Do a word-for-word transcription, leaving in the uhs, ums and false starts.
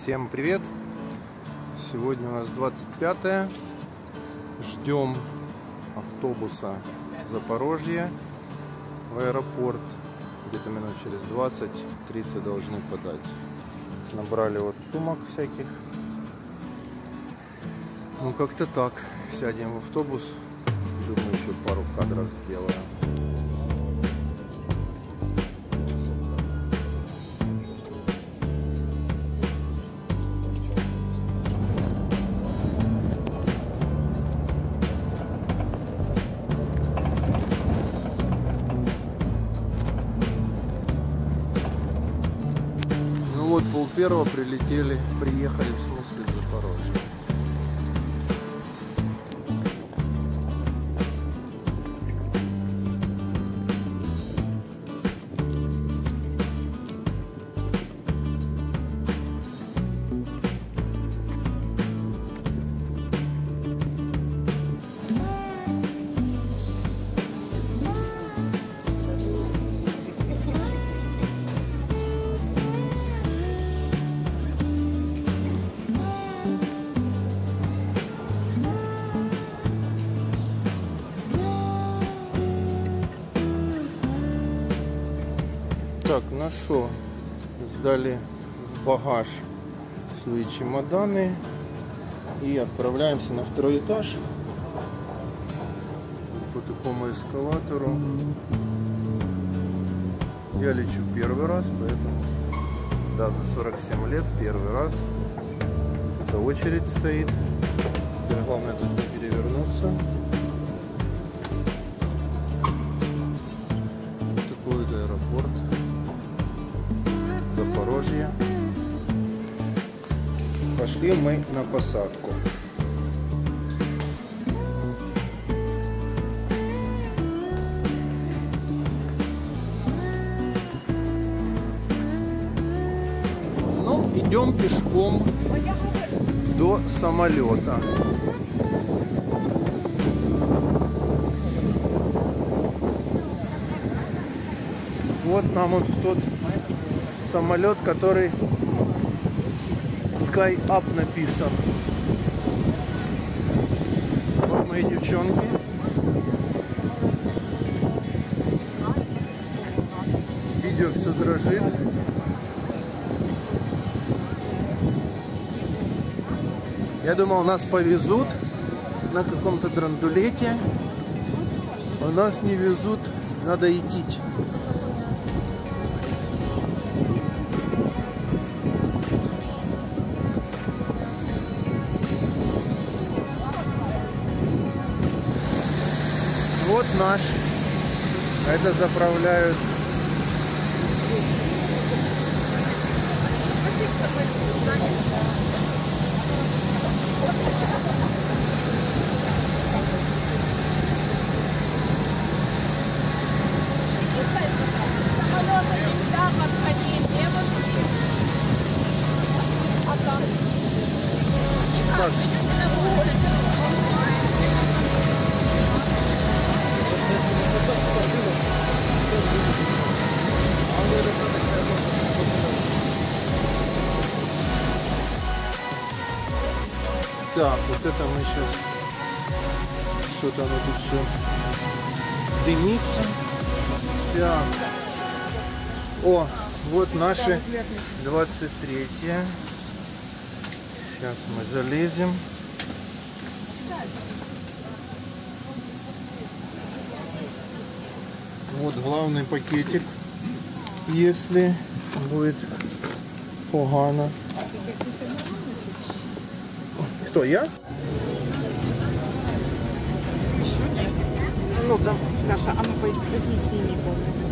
Всем привет! Сегодня у нас двадцать пятое. Ждем автобуса в Запорожье в аэропорт. Где-то минут через двадцать-тридцать должны подать. Набрали вот сумок всяких. Ну как-то так. Сядем в автобус. Думаю, еще пару кадров сделаем. Вот пол первого прилетели, приехали в смысле в Запорожье. Так, ну что, сдали в багаж свои чемоданы и отправляемся на второй этаж по такому эскалатору. Я лечу первый раз, поэтому, да, за сорок семь лет первый раз. Вот эта очередь стоит. Теперь главное тут не перевернуться. Вот такой вот аэропорт. Запорожье. Пошли мы на посадку. Ну, идем пешком до самолета. Вот нам вот тот самолет, который Sky Up написан. Вот мои девчонки. Видео все дрожит. Я думал, нас повезут на каком-то драндулете. А нас не везут, надо идти. Вот наш. Это заправляют. Так. Так, вот это мы сейчас, что-то оно тут все дымится. Так. О, вот наши двадцать третье. Сейчас мы залезем. Вот главный пакетик, если будет погано. Кто, я? Еще нет. Ну да, Даша, а ну возьми с ними полный.